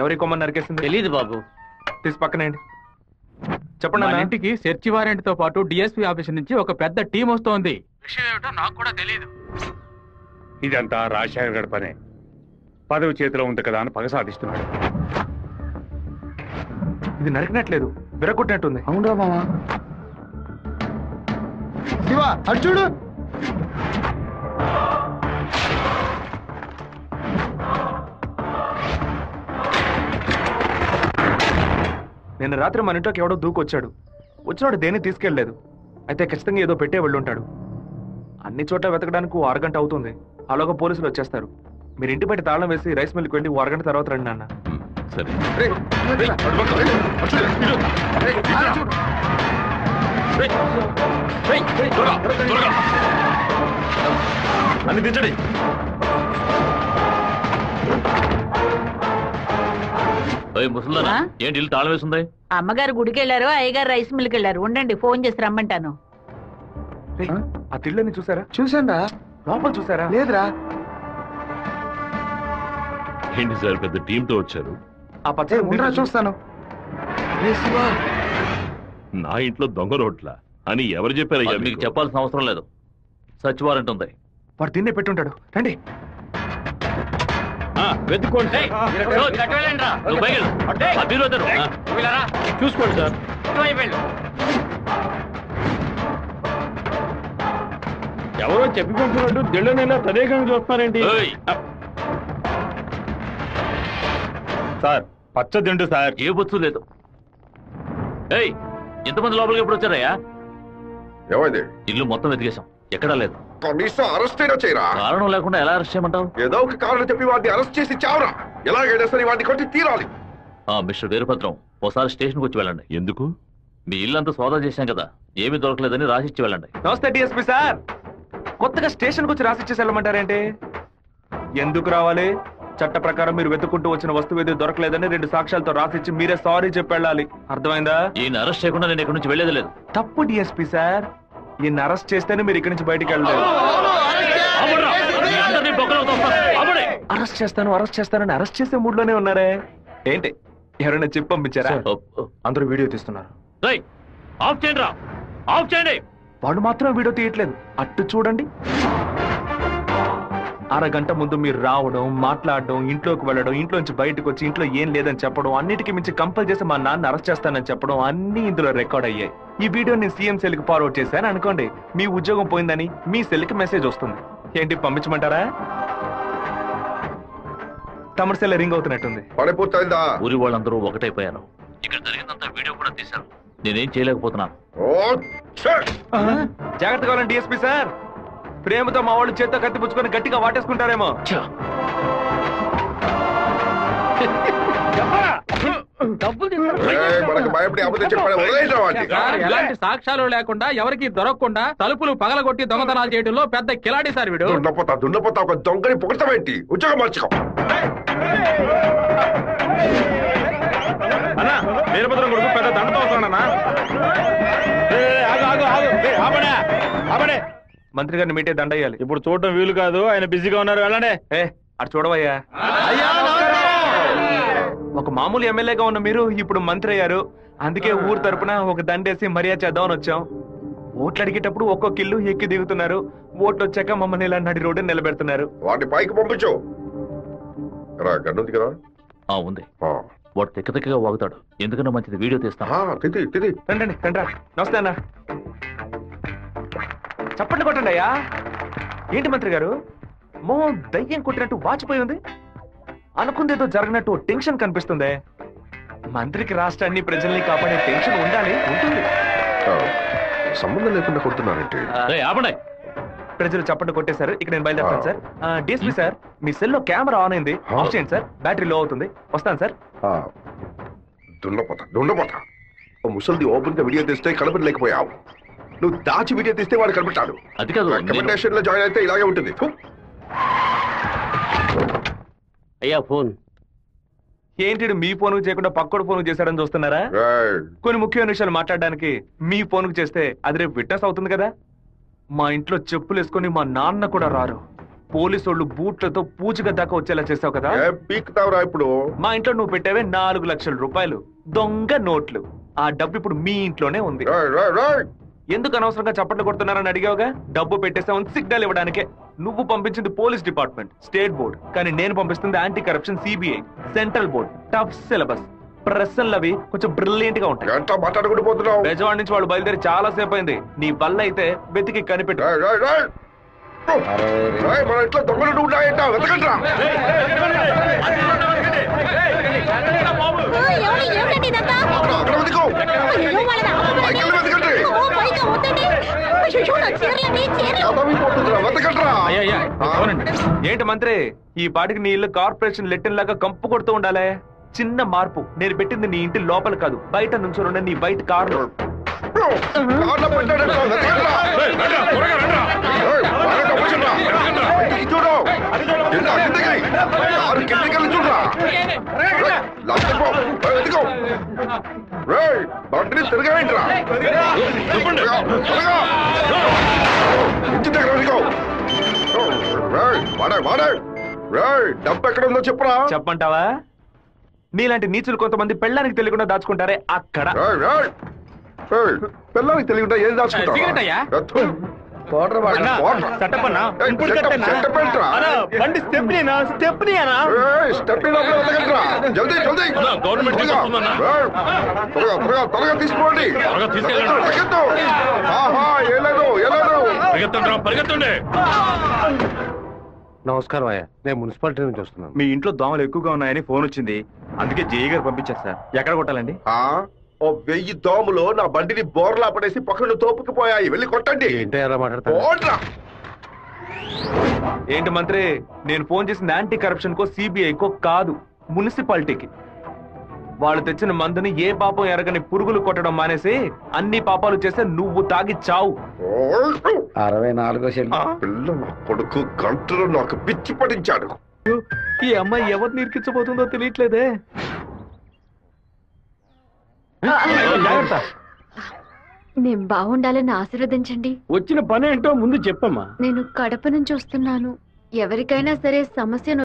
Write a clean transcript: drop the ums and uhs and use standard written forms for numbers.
ఎవరి కొమ్మ నరికేసింది తెలియదు బాబు. తీసి పక్కనండి. చెప్పండి అన్న. ఇంటికి సెర్చ్ వారెంట్ తో పాటు డిఎస్పీ ఆఫీస్ నుంచి ఒక పెద్ద టీం వస్తోంది. విషయం ఏమిటో నాకు కూడా తెలియదు. ఇదంతా రాజశేఖర్ గారి పనే. పదవి చేతిలో ఉంది కదా అని పగ సాధిస్తున్నాడు. ఇది నరికినట్లేదు, విరగొట్టినట్టుంది. అవునరా మామా. శివ అర్జుడు నిన్న రాత్రి మన ఇంట్లోకి ఎవడో దూకొచ్చాడు. వచ్చినోడు దేన్ని తీసుకెళ్లేదు. అయితే ఖచ్చితంగా ఏదో పెట్టే వెళ్ళి ఉంటాడు. అన్ని చోట్ల వెతకడానికి 6 గంట అవుతుంది. అలాగ పోలీసులు వచ్చేస్తారు. మీరు ఇంటి బయట తాళం వేసి రైస్ మిల్కి వెళ్ళి 1 గంట తర్వాత రండి నాన్న. సరే. అన్ని దించండి. ఏంటి ఇల్లు తాళం వేసింది? అమ్మగారు గుడికి వెళ్ళారు, అయ్యగారు రైస్ మిల్కి వెళ్ళారు. ఉండండి, ఫోన్ చేసి రమ్మంటాను. ఆ తిళ్ళని చూసారా? చూసాండా. లోపల చూసారా? లేదురా. ఏంటి సార్ పెద్ద టీంతో వచ్చారు? ఆ పచ్చ ముందర చూస్తాను. నా ఇంట్లో దొంగ రోట్ల అని ఎవరు చెప్పారయ్యా? మీకు చెప్పాల్సిన అవసరం లేదు. సచివారెంట్ ఉంది, వాడు తిన్నే పెట్టుంటాడు. రండి వెతుక్కోండి. చూసుకోండి సార్. ఎవరో చెప్పిపోతున్నట్టు దిళ్ళనైనా తదేకంగా చూస్తున్నారేంటి సార్? పచ్చ దిండు సార్. ఏ బొచ్చు లేదు. ఏయ్, ఎంతమంది లోపలికి ఎప్పుడు వచ్చారయ్యా? ఏమైంది? ఇల్లు మొత్తం వెతికేశాం, ఎక్కడా లేదు. కనీసం అరెస్ట్ అయినా చేయరా? కారణం లేకుండా ఎలా అరెస్ట్ చేయమంటావు? ఏదో ఒక కారణం చెప్పి వాడిని అరెస్ట్ చేసి చావరా. ఎలాగైనా సరే వాడిని కొట్టి తీరాలి. మిస్టర్ వీరభద్రం, ఒకసారి స్టేషన్కి వచ్చి వెళ్ళండి. ఎందుకు? మీ ఇల్లు అంతా సోదా చేశాం కదా, ఏమీ దొరకలేదని రాసిచ్చి వెళ్ళండి. నమస్తే డిఎస్పీ సార్. కొత్తగా స్టేషన్కి వచ్చి రాసిచ్చేసి వెళ్ళమంటారేంటి? ఎందుకు రావాలి? చట్ట ప్రకారం మీరు వెతుకుంటూ వచ్చిన వస్తువు ఏది దొరకలేదని 2 సాక్ష్యాలతో రాసిచ్చి మీరే సారీ చెప్పి వెళ్ళాలి. అర్థమైందా? ఈయన అరెస్ట్ చేయకుండా నేను ఇక్కడ నుంచి వెళ్ళేది లేదు. తప్పు డిఎస్పీ సార్. ఈయన అరెస్ట్ చేస్తేనే మీరు ఇక్కడి నుంచి బయటకు వెళ్ళలేదు. అరెస్ట్ చేస్తాను అరెస్ట్ చేస్తానని అరెస్ట్ చేసే మూడ్ లోనే ఉన్నారే ఏంటి? ఎవరైనా చెప్పి పంపించారా? అందరూ వీడియో తీస్తున్నారు. వాడు మాత్రం వీడియో తీయట్లేదు. అట్టు చూడండి. 1/2 గంట ముందు మీరు రావడం, మాట్లాడడం, ఇంట్లోకి వెళ్ళడం, ఇంట్లోంచి బయటకు వచ్చి ఇంట్లో ఏం లేదని చెప్పడం, అన్నిటికీ మించి కంపల్ చేసి మా నాన్న అరెస్ట్ చేస్తానని చెప్పడం అన్ని ఇందులో రికార్డ్ అయ్యాయి. ఈ వీడియో నేను సీఎం సెల్కి ఫార్వర్డ్ చేశాను అనుకోండి. మీ ఉద్యోగం పోయిందని మీ సెల్కి మెసేజ్ వస్తుంది. ఏంటి పంపించమంటారా? తమరి సెల్ రింగ్ అవుతున్నట్టుంది. ఊరి వాళ్ళందరూ ఒకటైపోయారు. ఇక్కడ జరిగినంత వీడియో కూడా తీశారు. నేనేం చేయలేకపోతున్నాను. జాగ్రత్తగా ఉండండి డిఎస్పీ సార్. ప్రేమతో మా వాళ్ళు చేత్తో కత్తిపుచ్చుకొని గట్టిగా వాటేసుకుంటారేమో. ఎలాంటి సాక్ష్యాలు లేకుండా ఎవరికి దొరకకుండా తలుపులు పగలగొట్టి దొంగతనాలు చేయడంలో పెద్ద కిలాడి సార్ వీడు. దుండపోతా ఒక దొంగని పొగడతామేంటి? ఉద్యోగం మార్చుకో. అన్నా వీరభద్రం కొడుకు పెద్ద దండతో వస్తున్నాడన్నా. మంత్రి గారిని మీటే దండయ్యాలి. ఇప్పుడు చూడటం వీలు కాదు, ఆయన బిజీగా ఉన్నారు. వెళ్ళండి. ఏ అటు చూడవయ్యా. ఒక మామూలు ఎమ్మెల్యేగా ఉన్న మీరు ఇప్పుడు మంత్రి అయ్యారు. అందుకే ఊరు తరపున ఒక దండేసి మర్యాద చేద్దామని వచ్చాం. ఓట్లు అడిగేటప్పుడు ఒక్కొక్క ఇల్లు ఎక్కి దిగుతున్నారు. ఓట్లు వచ్చాక మమ్మల్ని ఇలా నడి రోడ్డు నిలబెడుతున్నారు. వాటి పైకి పంపించు. ఉంది వాడు తిక్క తిక్కగా వాగుతాడు. ఎందుకన్నా మంచిది వీడియో తీస్తాను. రండి రండి. నమస్తే అన్న. చప్పట్లు కొట్టండి అయ్యా. ఏంటి మంత్రి గారు మో దయ్యం కొట్టినట్టు వాచిపోయి ఉంది? అనుకుందేదో జరగనట్టు టెన్షన్ కనిపిస్తుంది. మంత్రికి రాష్ట్రాన్ని ప్రజల్ని కాపాడే టెన్షన్ ఉండాలి. ఉంటుంది. సంబంధం లేకుండా కొడుతున్నారంటే ప్రజలు చప్పట్లు కొట్టేశారు. ఇక్కడ నేను బయలుదేరుతాను సార్. డిఎస్పీ సార్, మీ సెల్లో కెమెరా ఆన్ అయింది, ఆఫ్ చేయండి సార్. బ్యాటరీ లో అవుతుంది. వస్తాను సార్. ముసలిది ఓపెన్ గా వీడియో తీస్తే కలపలేకపోయావు. నువ్వు దాచి వీడియో తీస్తే వాడు కనిపెట్టాడు. అది కాదు, రికమెండేషన్ లో జాయిన్ అయితే ఇలాగే ఉంటుంది. అయ్యా ఫోన్ ఏంటి? మీ ఫోన్ చేయకుండా పక్కోడు ఫోన్ చేశాడని చూస్తున్నారా? కొన్ని ముఖ్యమైన విషయాలు మాట్లాడడానికి మీ ఫోన్ చేస్తే అది రేపు విట్నెస్ అవుతుంది కదా. మా ఇంట్లో చెప్పులు వేసుకుని మా నాన్న కూడా రారు. పోలీసోళ్ళు బూట్లతో పూజగా దాకా వచ్చేలా చేసావు కదా, పీక్తావురా. ఇప్పుడు మా ఇంట్లో నువ్వు పెట్టావే 4 లక్షల రూపాయలు దొంగ నోట్లు. ఆ డబ్బు ఇప్పుడు మీ ఇంట్లోనే ఉంది. ఎందుకు అనవసరంగా చప్పట్లు కొడుతున్నారని అడిగావుగా. డబ్బు పెట్టేసామని సిగ్నల్ ఇవ్వడానికే. నువ్వు పంపించింది పోలీస్ డిపార్ట్మెంట్, స్టేట్ బోర్డ్. కానీ నేను పంపిస్తుంది anti corruption CBI, central board. Tough syllabus, ప్రశ్నలు అవి కొంచెం బ్రిలియంట్ గా ఉంటాయి. బెజవాడ నుంచి వాళ్ళు బయలుదేరి చాలా సేపు అయింది. నీ వల్ల అయితే వెతికి కనిపెట్టు. ఏంటి మంత్రి, ఈ పాటికి నీ ఇల్లు కార్పొరేషన్ లెట్టిన్ లాగా కంపు కొడుతూ ఉండాలి. చిన్న మార్పు. నేను పెట్టింది నీ ఇంటి లోపల కాదు, బయట నుంచి ఉన్న నీ బయట కారు. డబ్బు ఎక్కడ ఉందో చెప్పరా. చెప్పంటావా? నీలాంటి నీచులు కొంతమంది పెళ్ళానికి తెలియకుండా దాచుకుంటారే, అక్కడ. పెళ్ళానికి తెలియకుండా ఏం దాచుకుంటారు? నమస్కారం అయ్యా, నేను మున్సిపాలిటీ నుంచి వస్తున్నాను. మీ ఇంట్లో దోమలు ఎక్కువగా ఉన్నాయని ఫోన్ వచ్చింది, అందుకే జేఈ గారు పంపించారు సార్. ఎక్కడ కొట్టాలండి? 1000 దోమలు నా బండిని బోర్లా పడేసి పక్కన తోపుకుపోయాయి. వెళ్ళి కొట్టండి. ఏంటో ఎలా మాట్లాడతా? ఏంటి మంత్రి, నేను ఫోన్ చేసిన యాంటీ కరప్షన్ కో సిబిఐ కో కాదు, మున్సిపాలిటీకి. వాళ్ళు తెచ్చిన మందుని ఏ పాపం ఎరగని పురుగులు కొట్టడం మానేసి అన్ని పాపాలు చేస్తే నువ్వు తాగి చావు. 64వ కొడుకు గంటలో నాకు పిచ్చి పడించాడు. ఈ అమ్మాయి ఎవరిని ఇరికించబోతుందో తెలియట్లేదే. నేను బాగుండాలని ఆశీర్వదించండి. వచ్చిన పని ఏంటో ముందు చెప్పమ్మా. నేను కడప నుంచి వస్తున్నాను. ఎవరికైనా సరే సమస్య